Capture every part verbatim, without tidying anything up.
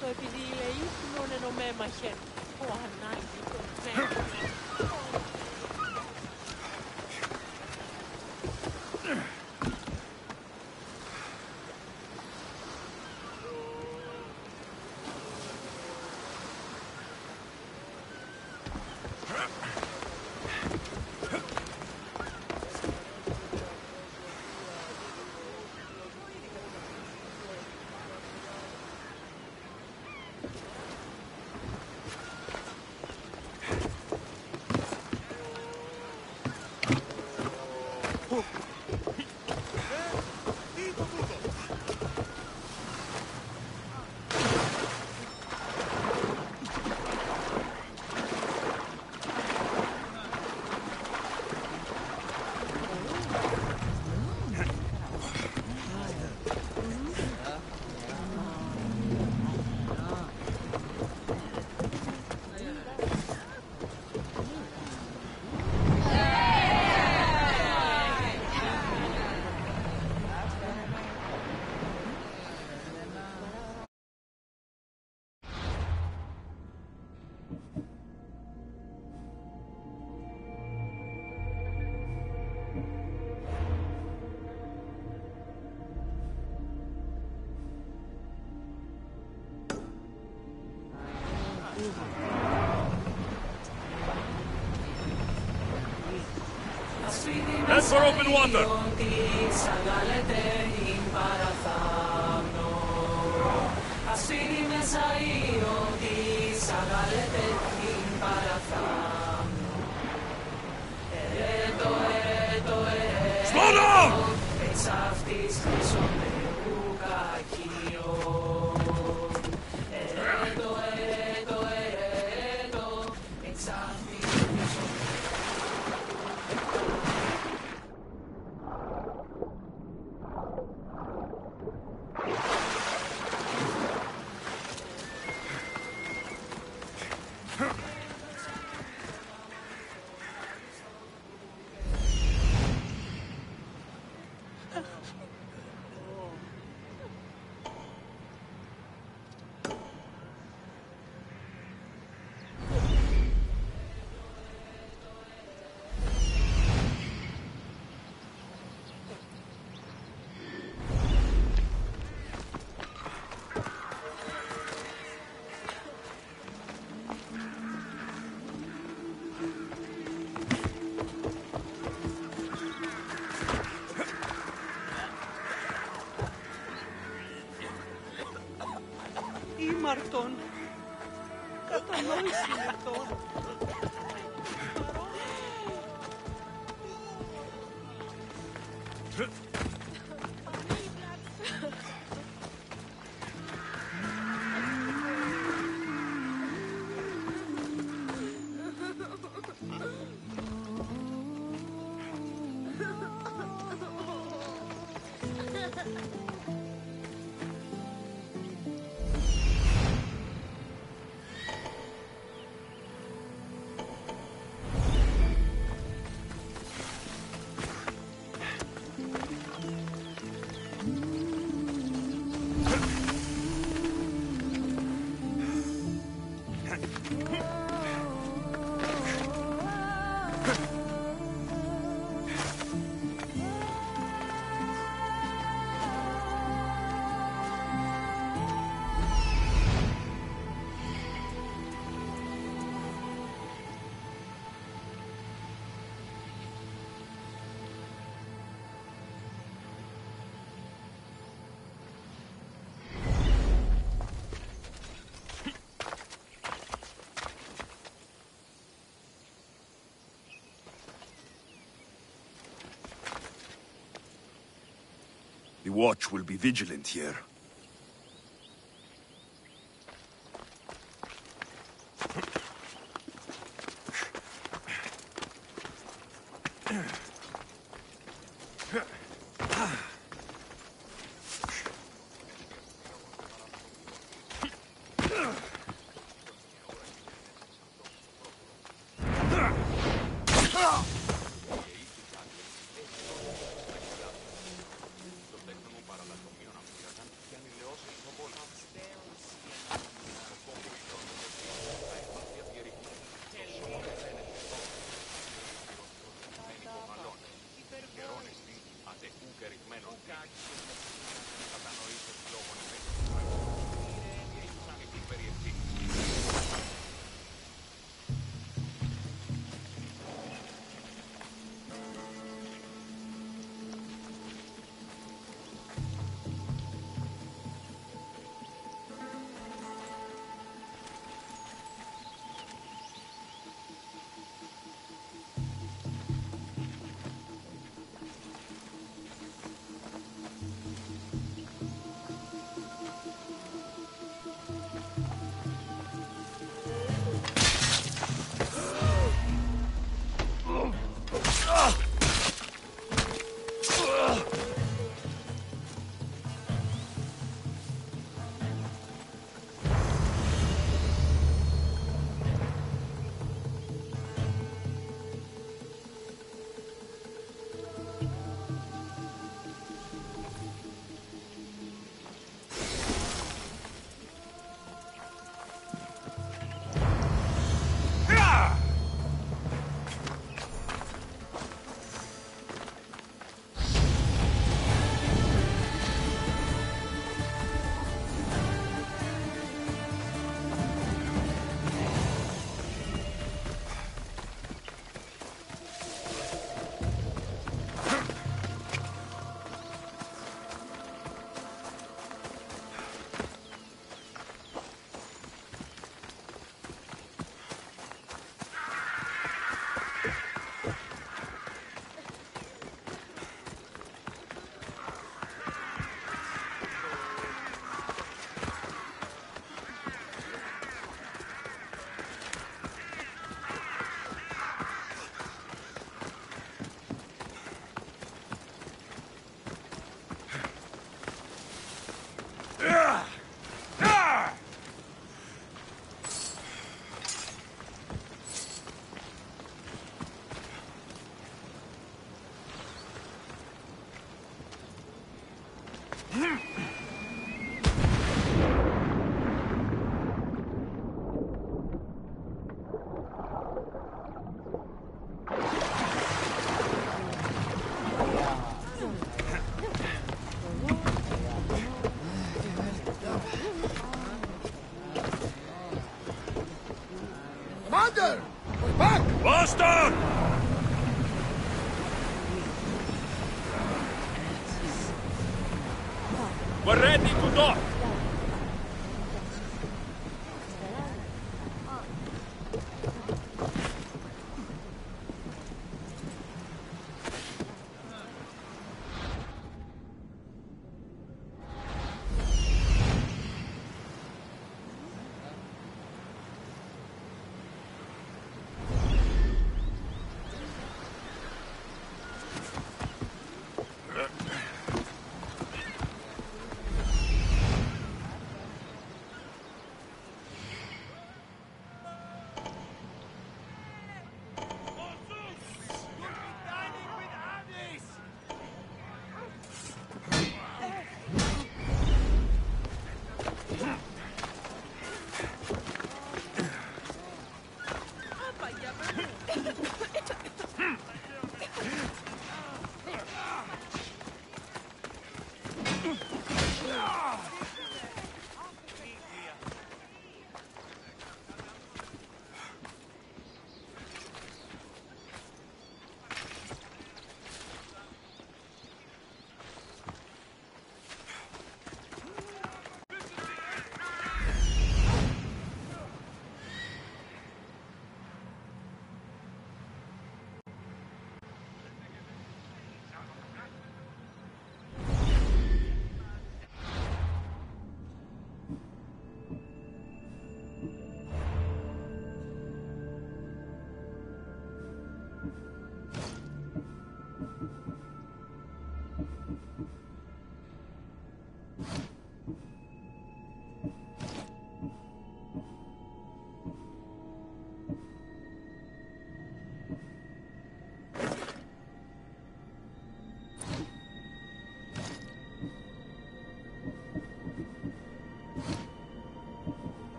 Το επειδή λέει πλούν ενωμέμαχε, ο ανάγκη τον φέρνει. That's for open wonder. Ω, The Watch will be vigilant here.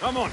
Come on.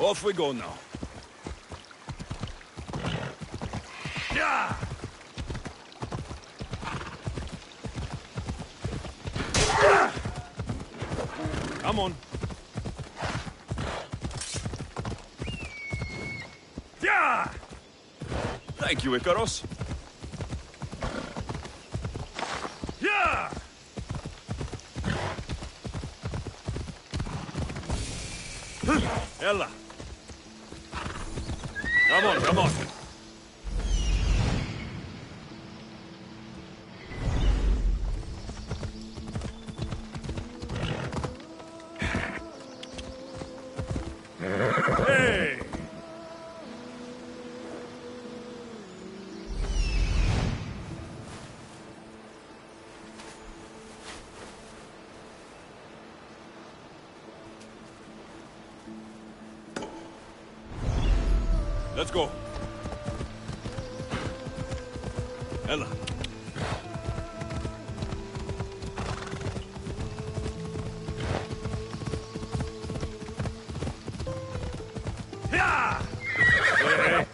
Off we go now. Yeah! Yeah! Come on. Yeah! Thank you, Icaros. Yeah! Ella. Come on, come on. Hey! Let's go. Ella. Yeah! Hey, hey.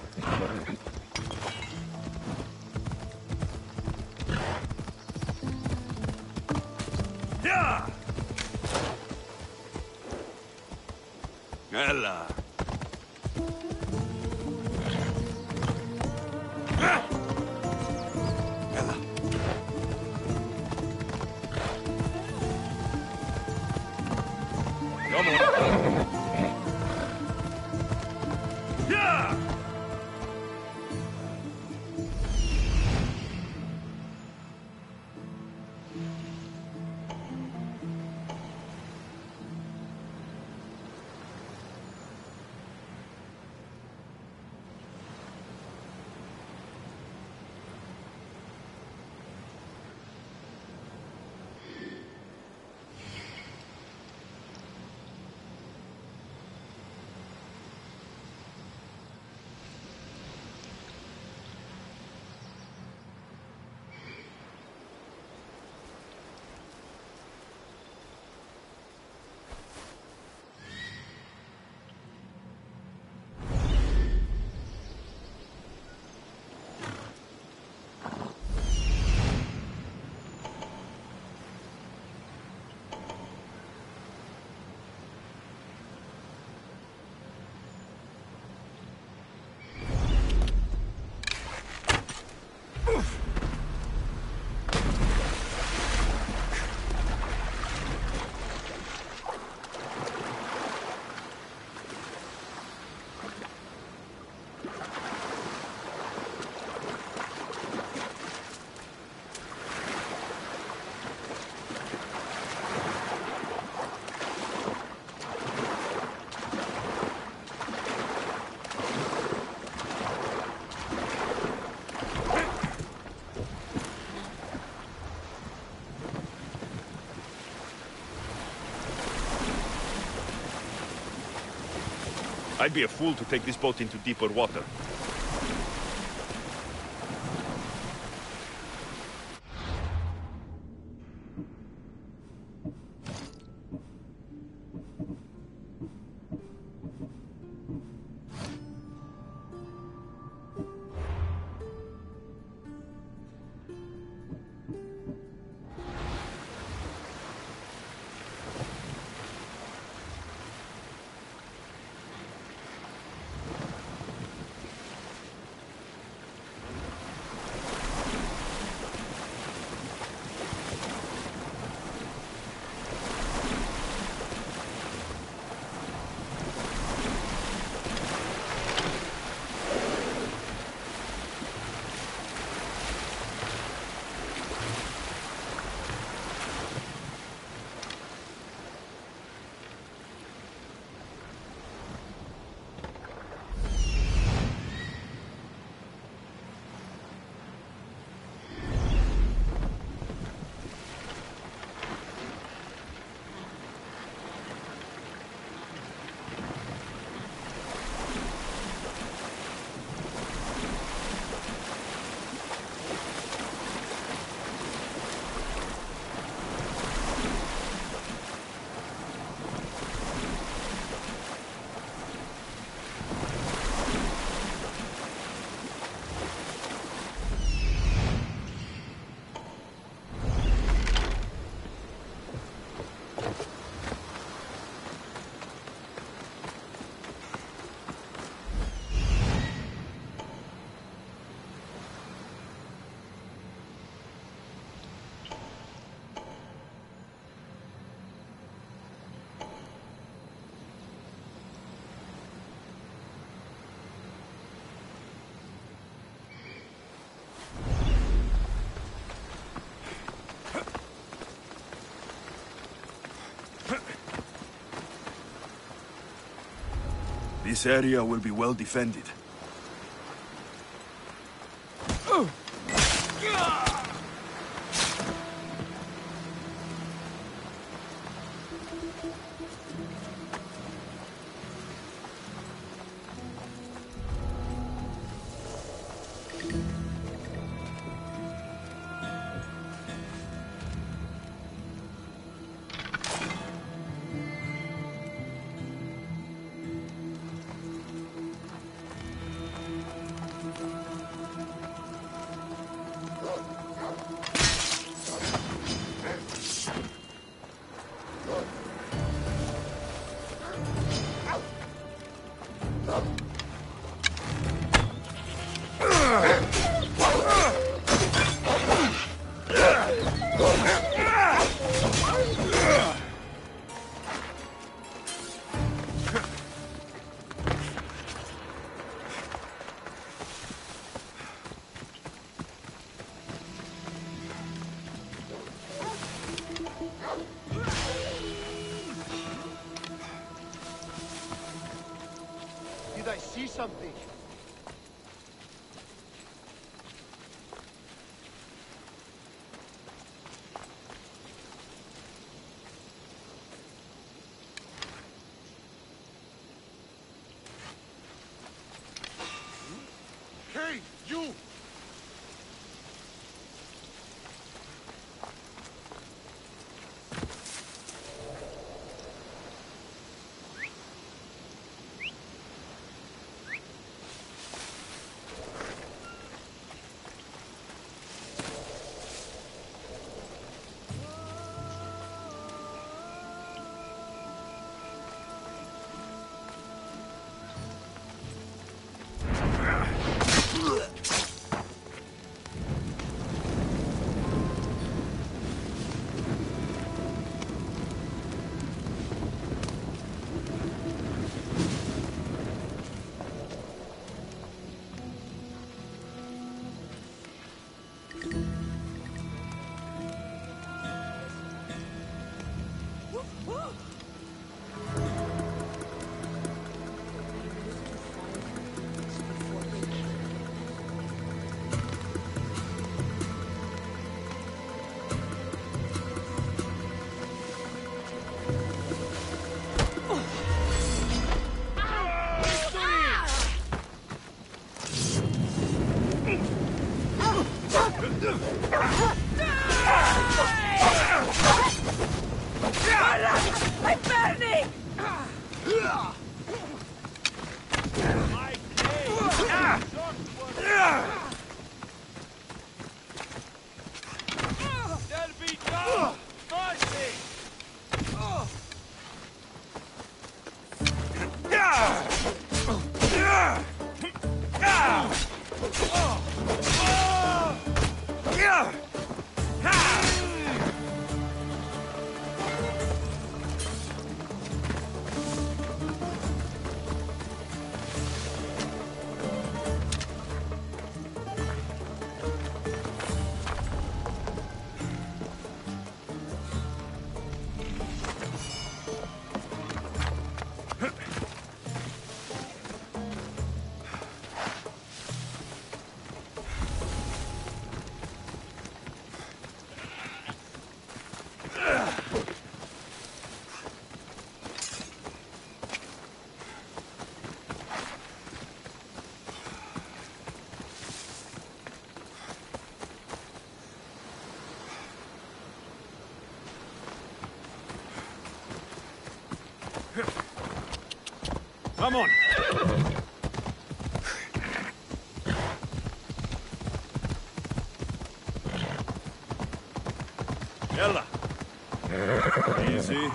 Yeah! Ella. I'd be a fool to take this boat into deeper water. This area will be well defended. Something. Hey, you! Come on. Yalla. Easy.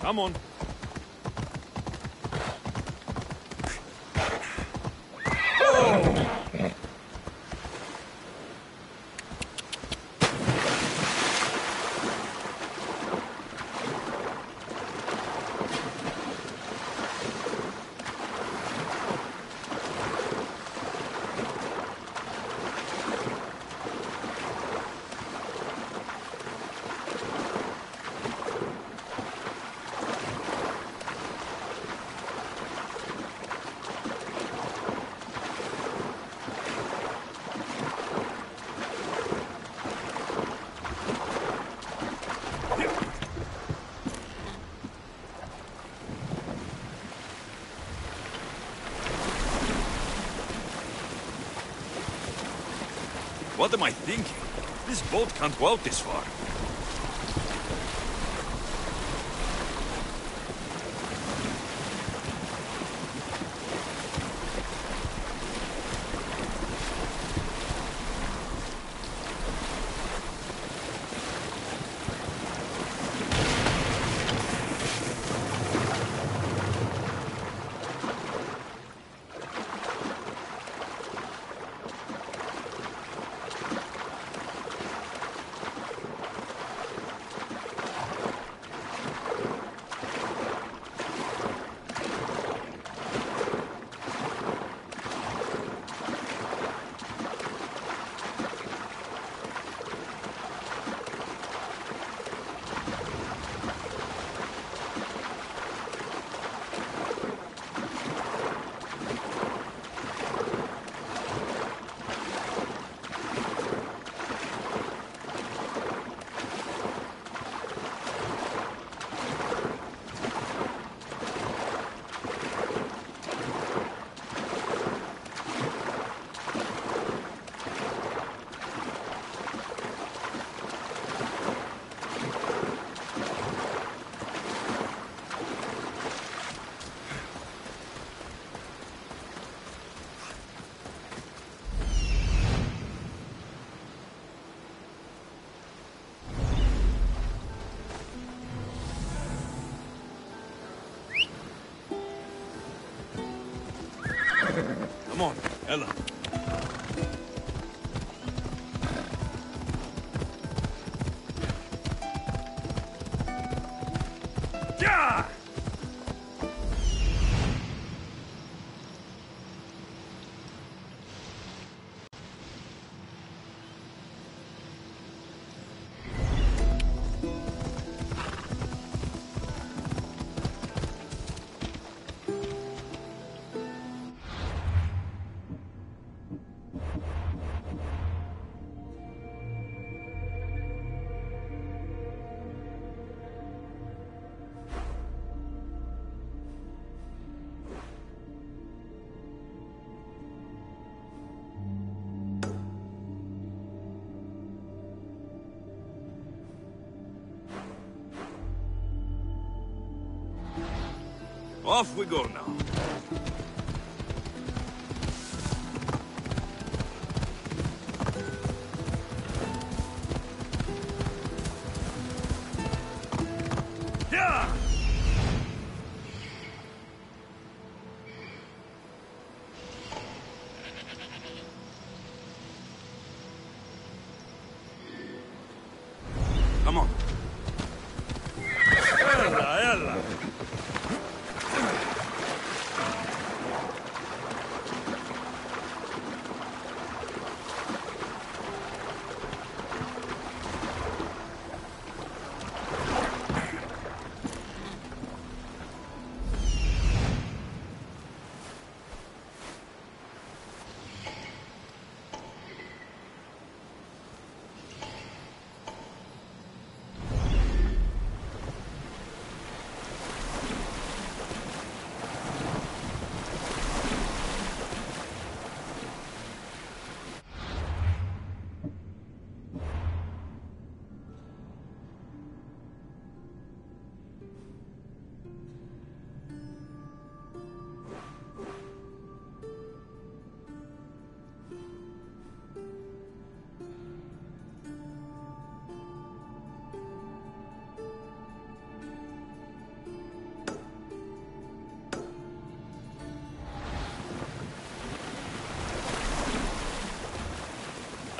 Come on. What am I thinking? This boat can't go out this far. Come on, Ella. Off we go now.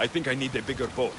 I think I need a bigger boat.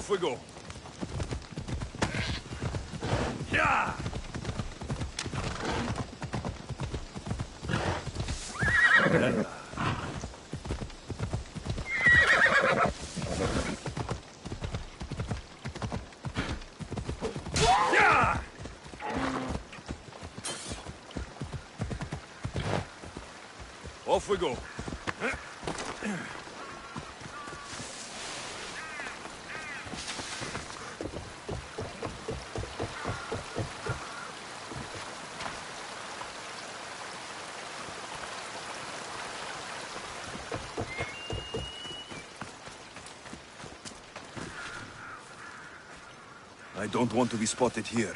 Off we go. Yeah. Off we go. I don't want to be spotted here.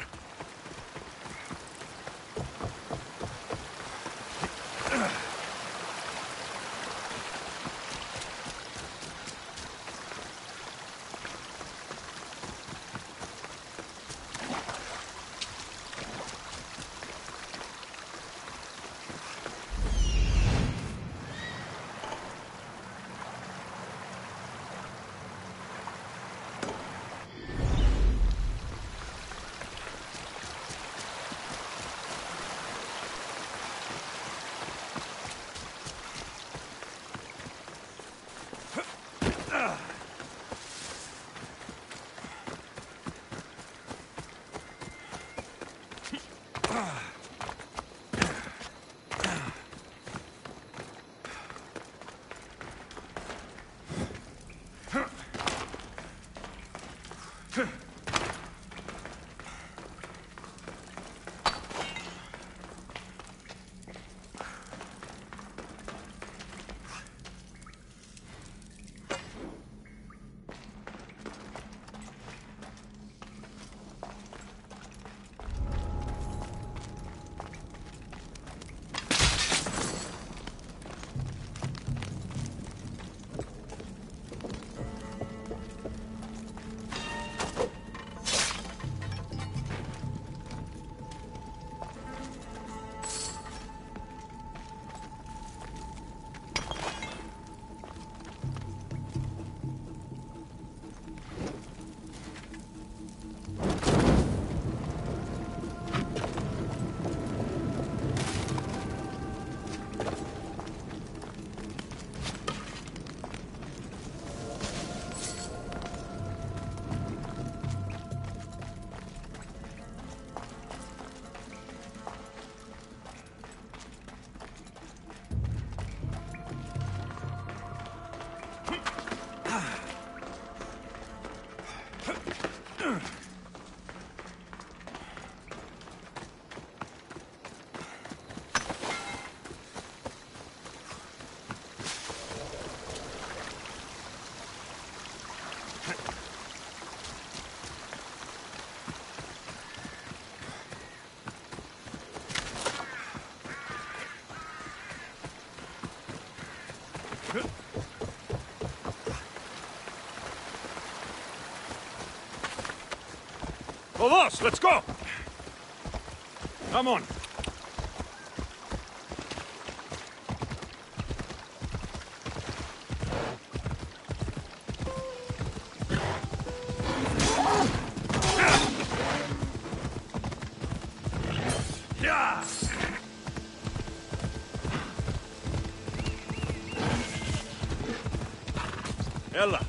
Vamos, let's go! Come on. Ella.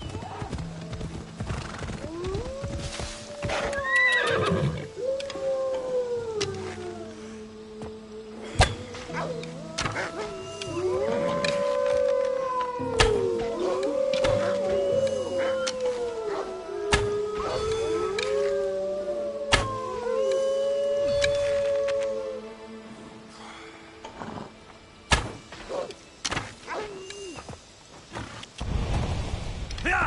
Yeah!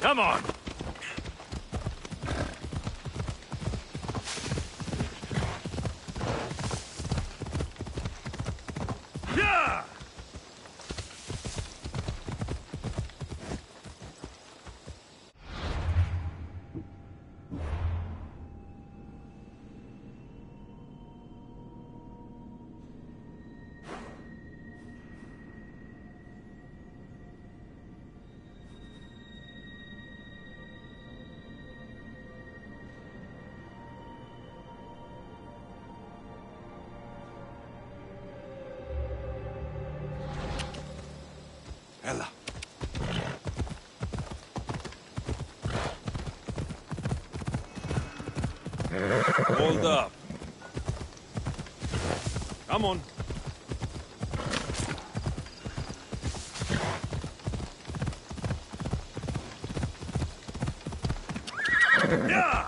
Come on! Hold up. Come on. Yeah!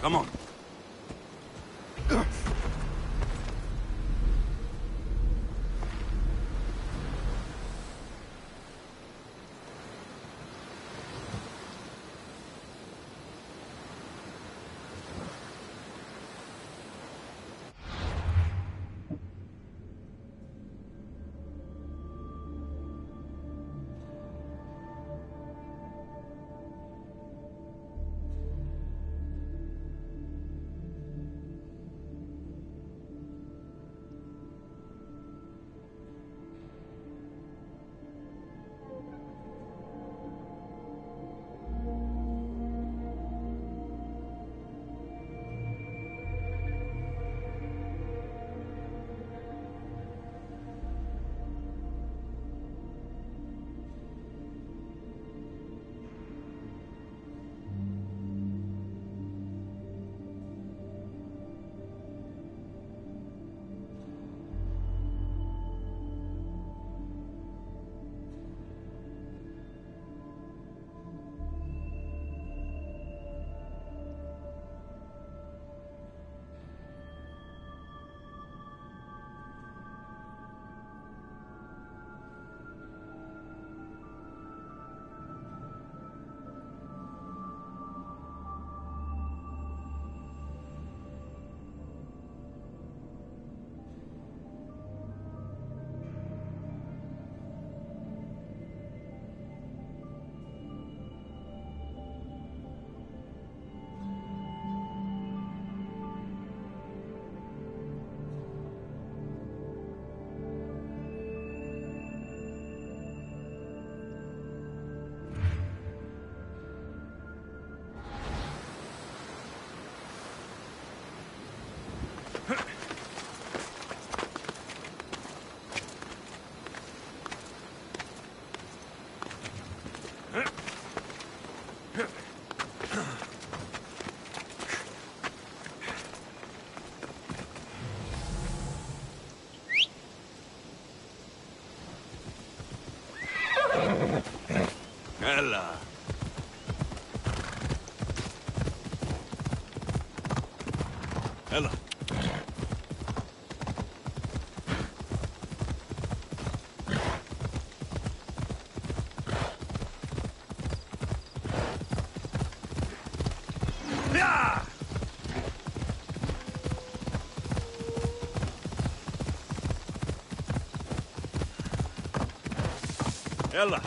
Come on. Hello. Hello. Hello.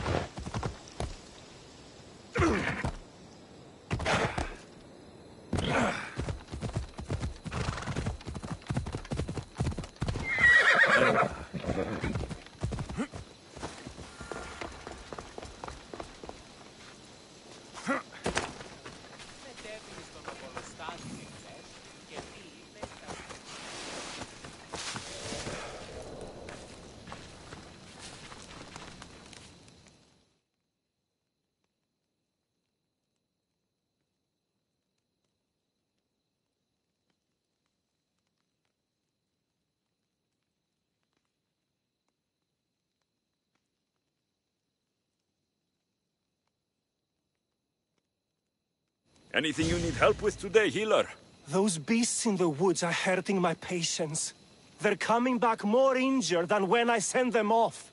Anything you need help with today, healer? Those beasts in the woods are hurting my patients. They're coming back more injured than when I sent them off.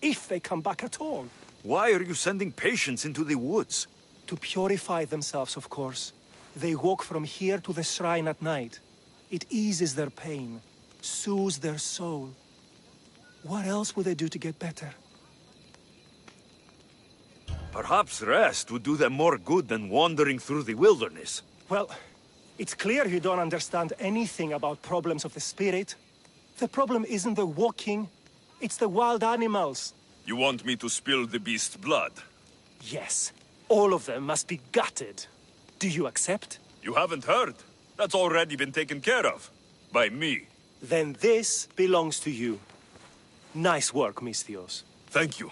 If they come back at all. Why are you sending patients into the woods? To purify themselves, of course. They walk from here to the shrine at night. It eases their pain, soothes their soul. What else would they do to get better? Perhaps rest would do them more good than wandering through the wilderness. Well, it's clear you don't understand anything about problems of the spirit. The problem isn't the walking, it's the wild animals. You want me to spill the beast's blood? Yes. All of them must be gutted. Do you accept? You haven't heard. That's already been taken care of. By me. Then this belongs to you. Nice work, Misthios. Thank you.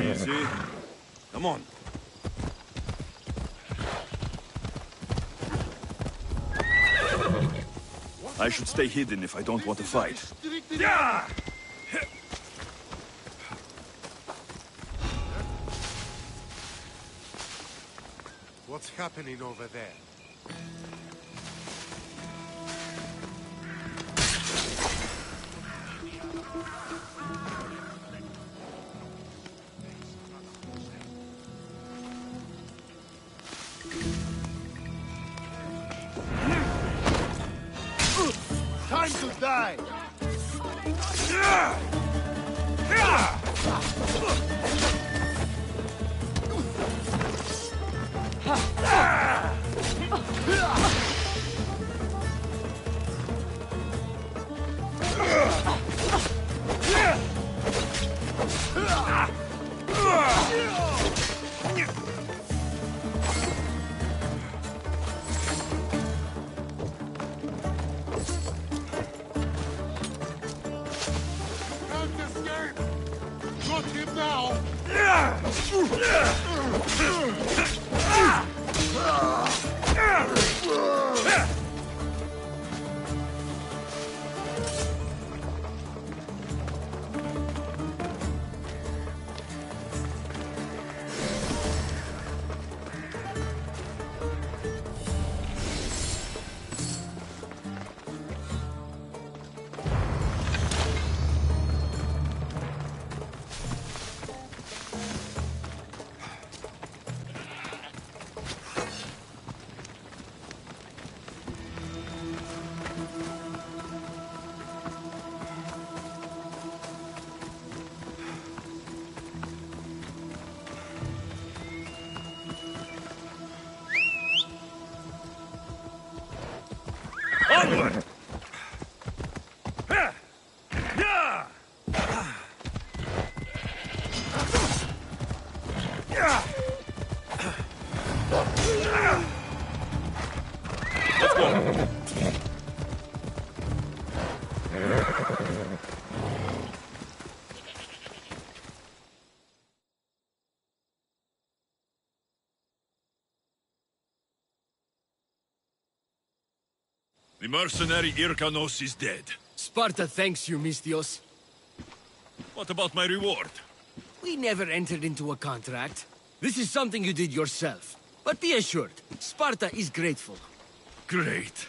Easy. Come on. I should stay hidden if I don't want to fight. Yeah! What's happening over there? Time to die! The mercenary Irkanos is dead. Sparta thanks you, Misthios. What about my reward? We never entered into a contract. This is something you did yourself. But be assured, Sparta is grateful. Great.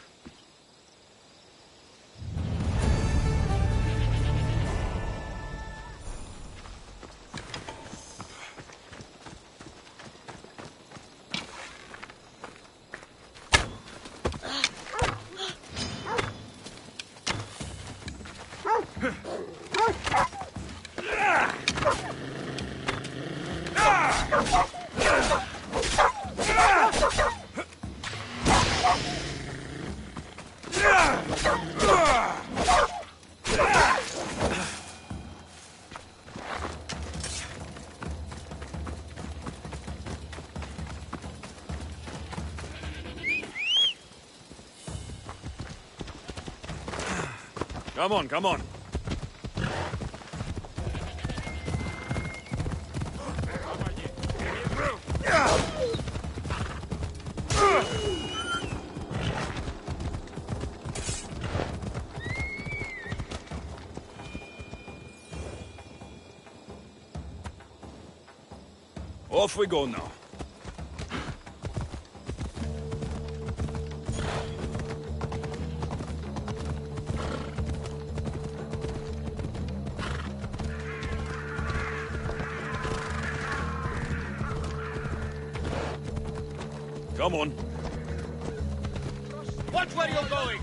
Come on, come on. Off we go now. Come on. Watch where you're going!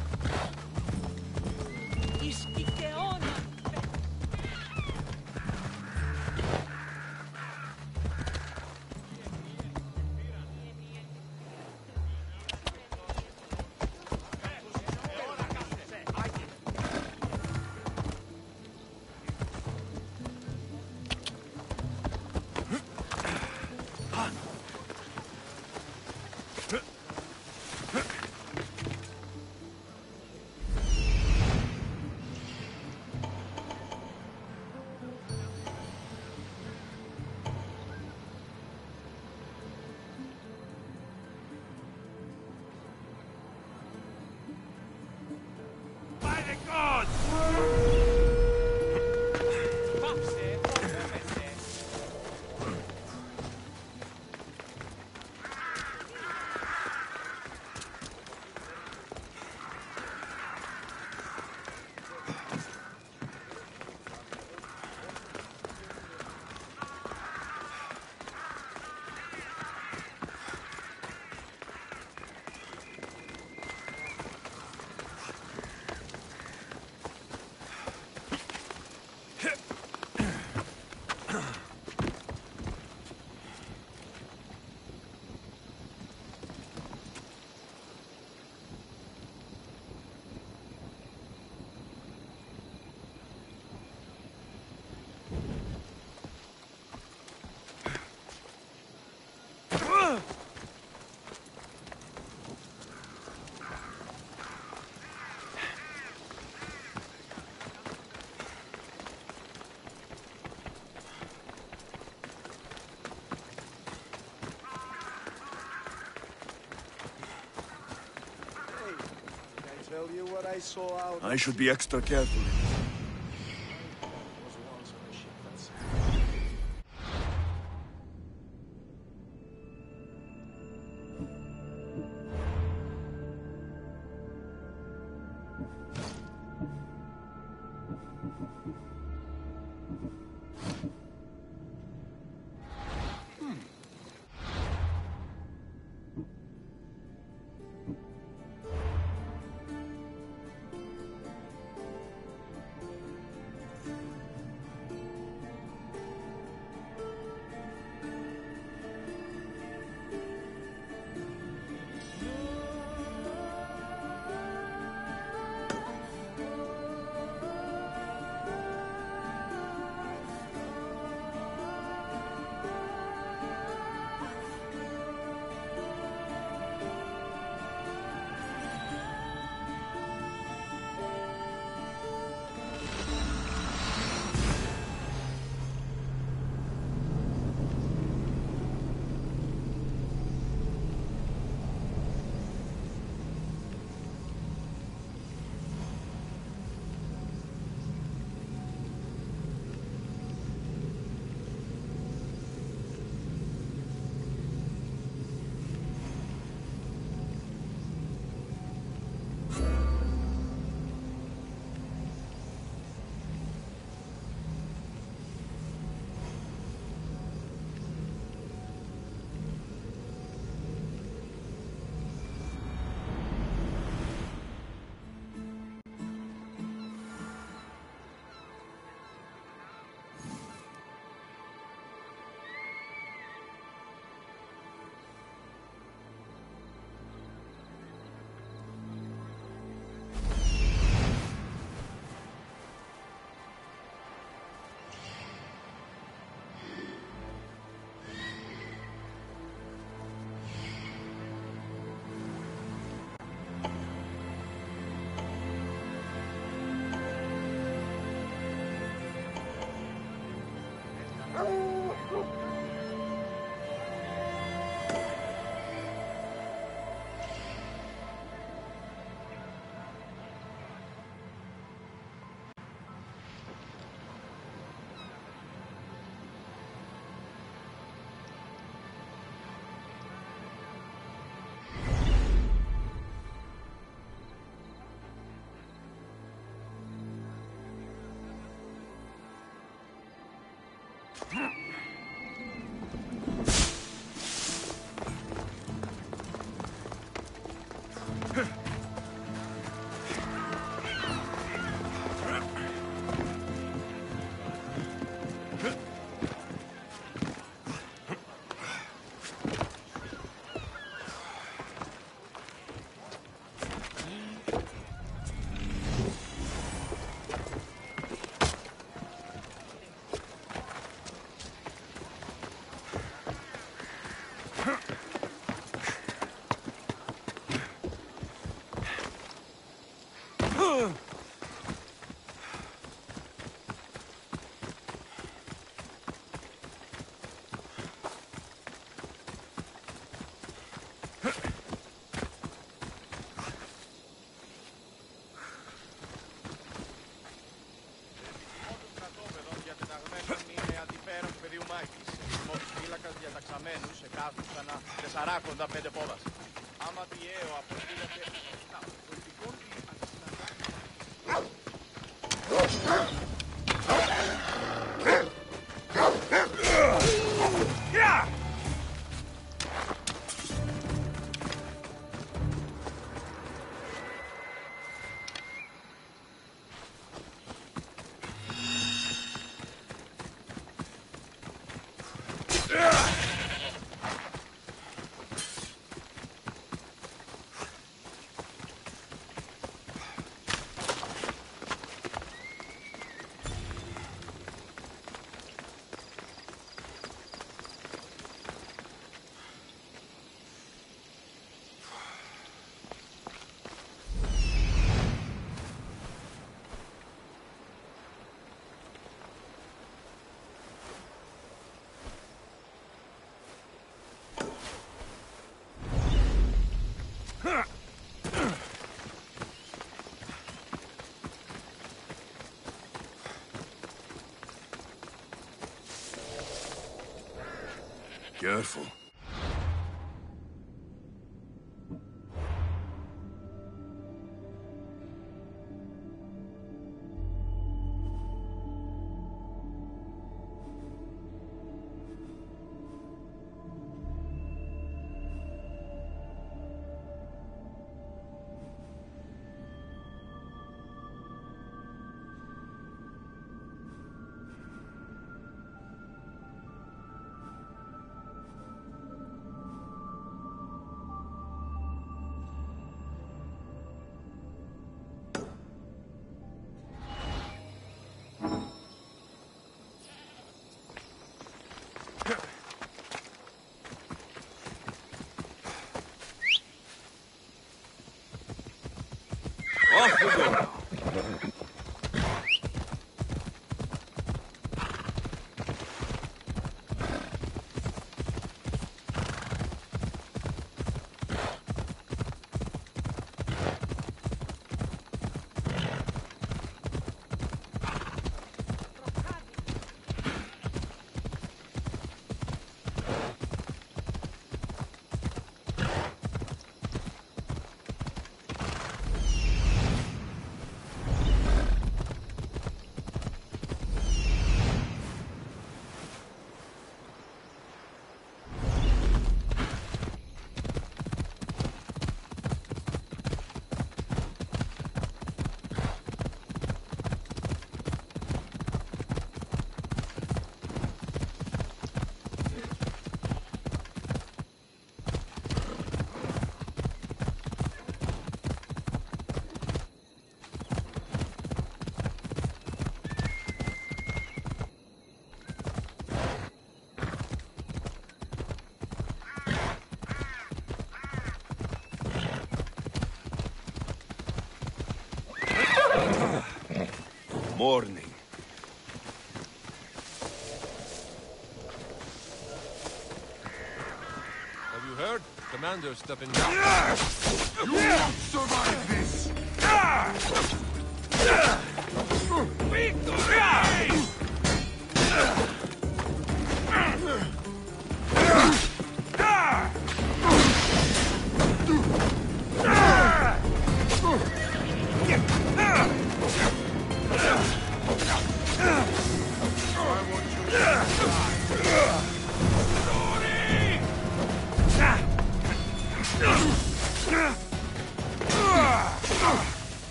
tell you what I saw out. I should be extra careful. Σαράκοντα πέντε πόδας. Άμα διέω αποστείλετε εμπροστά. Careful. Morning. Have you heard? Commander stepping down. You won't survive this! Victory!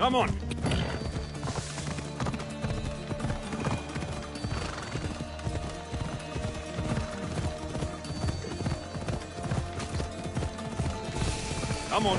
Come on! Come on!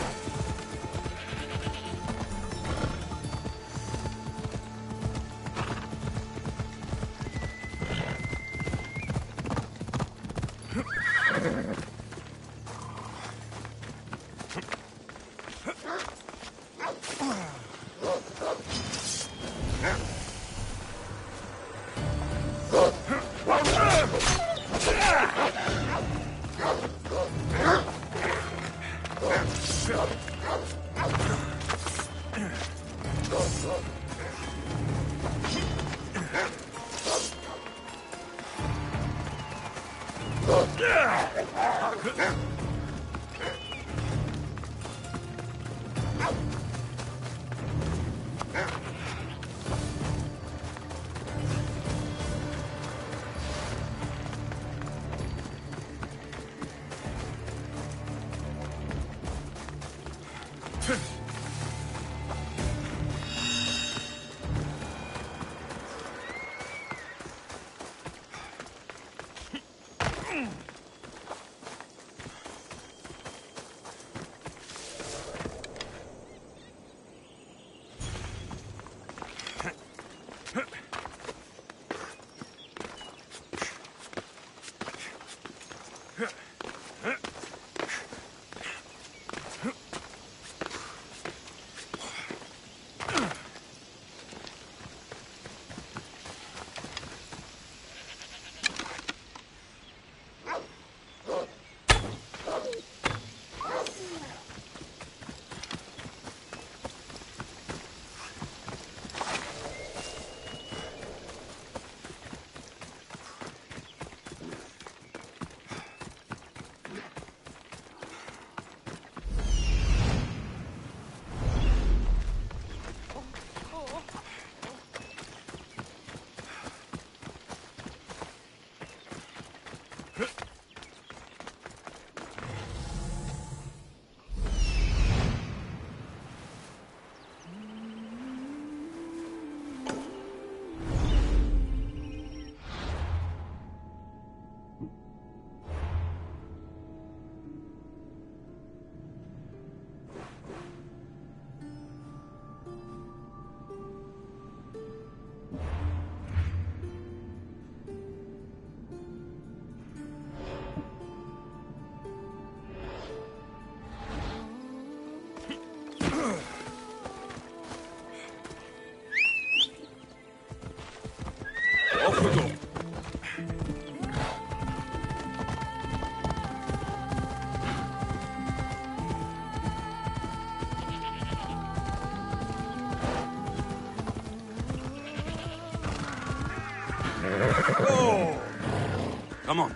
Come on.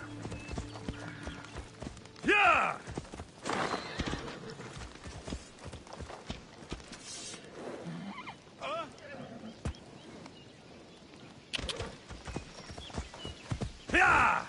Yeah! Uh. Yeah!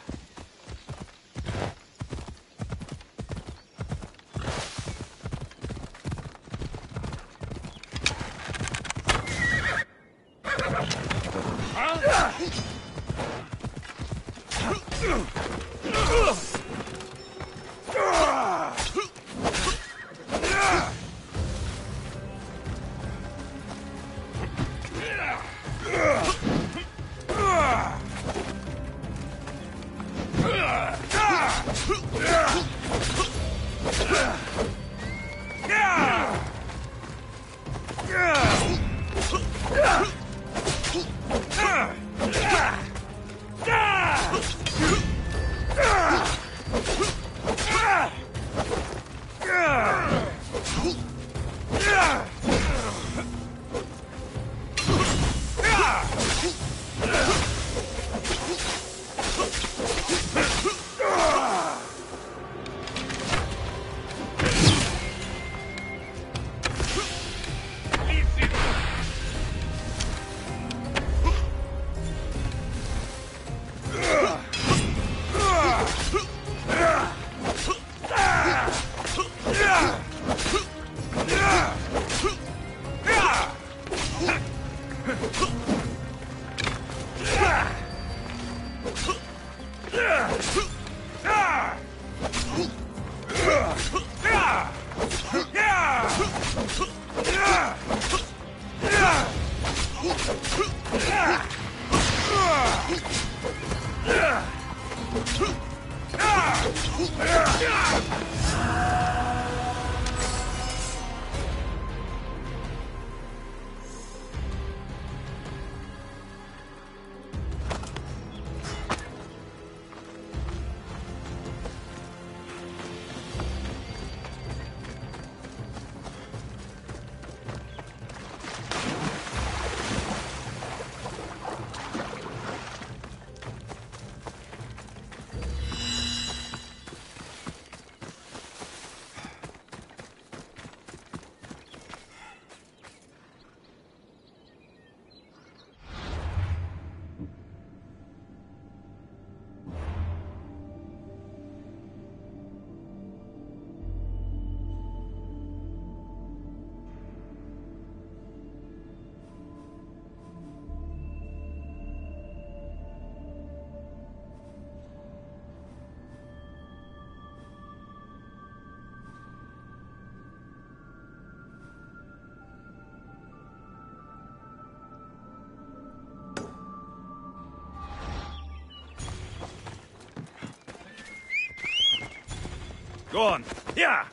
Go on. Yeah!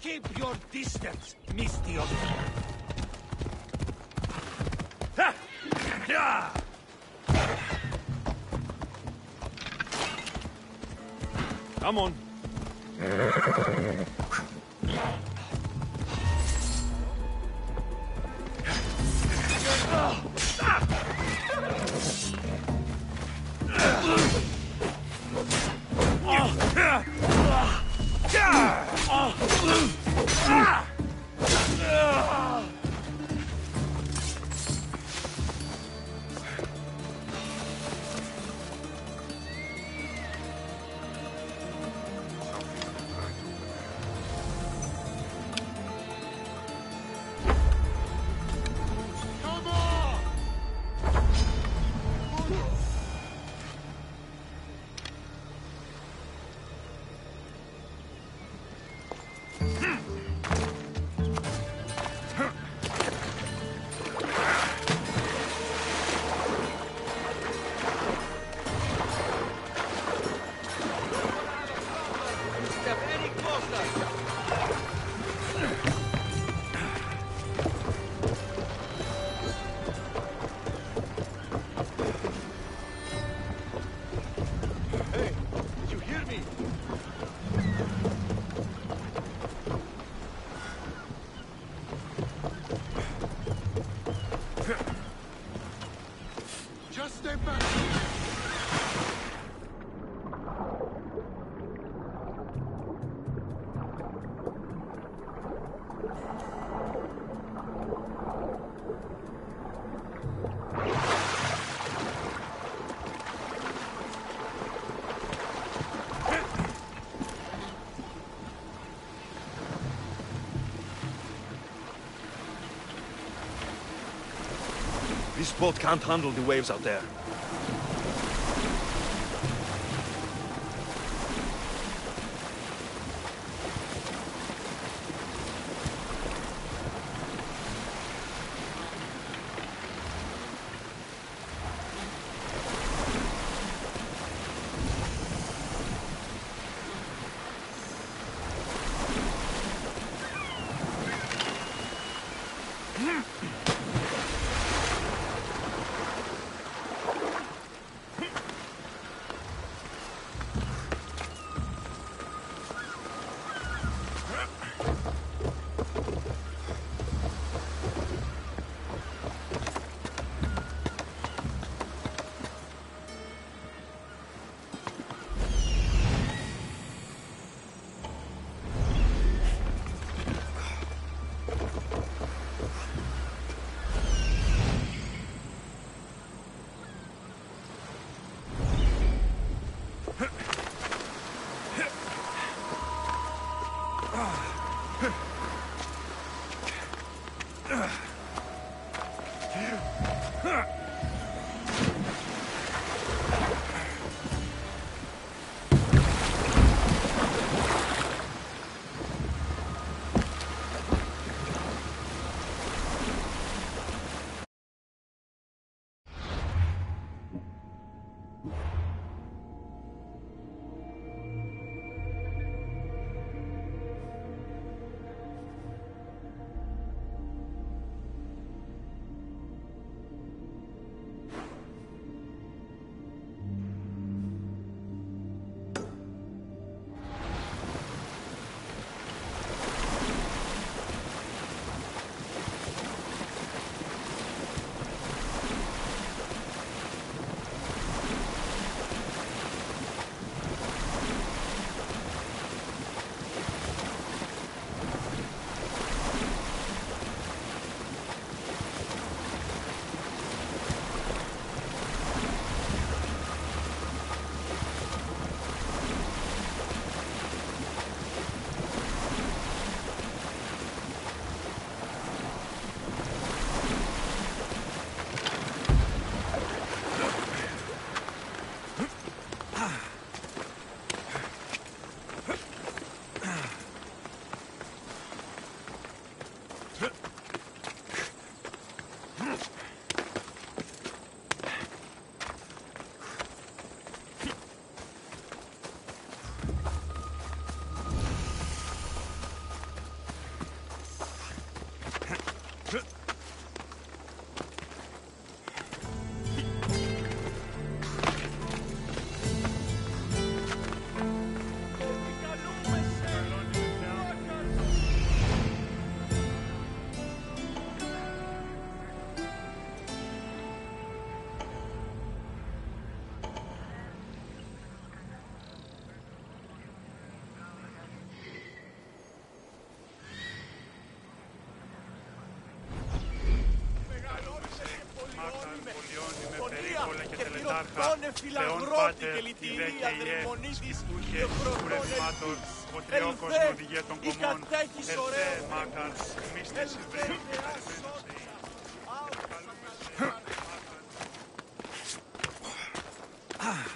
Keep your distance, Misthios. Ha! Yeah! Come on. This boat can't handle the waves out there. Τάρχα, Θεόνπάτερ, Τιβέ και Ιε, Σκυστούχε, Κουρευμάτορ, ο Τριώκος του Οδηγέ των Κομμών, Ελθέ, Μάκαρ, μίστες Ιβέ, Ελθένος Αιε.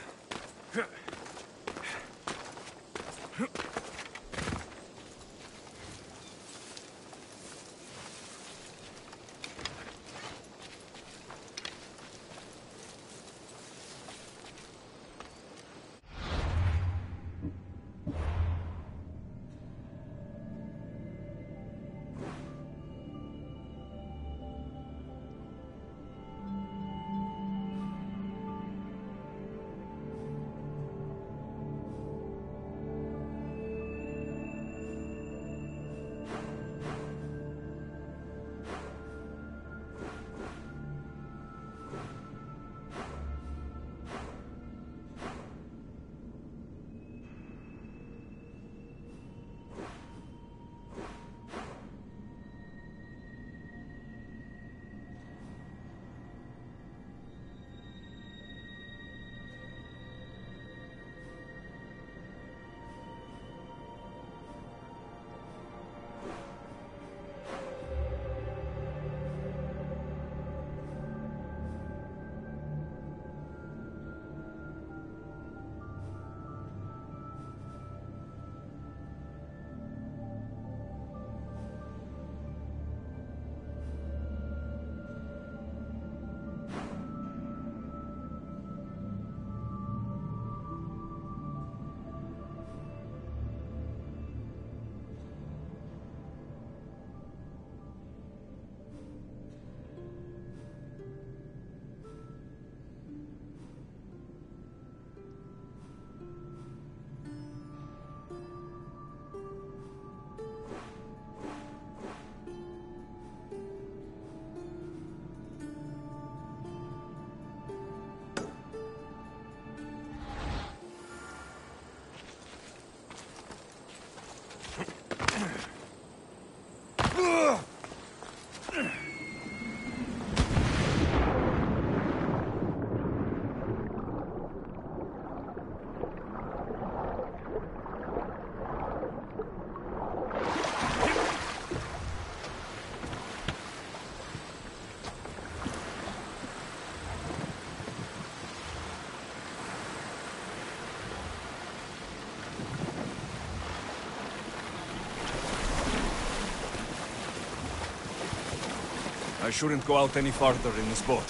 I shouldn't go out any farther in this boat.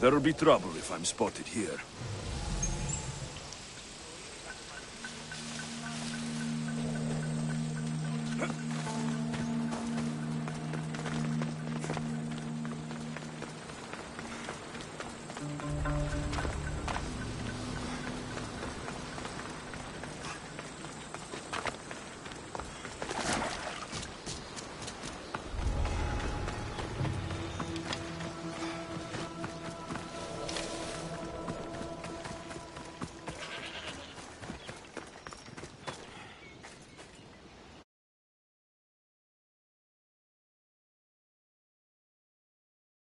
There'll be trouble if I'm spotted here.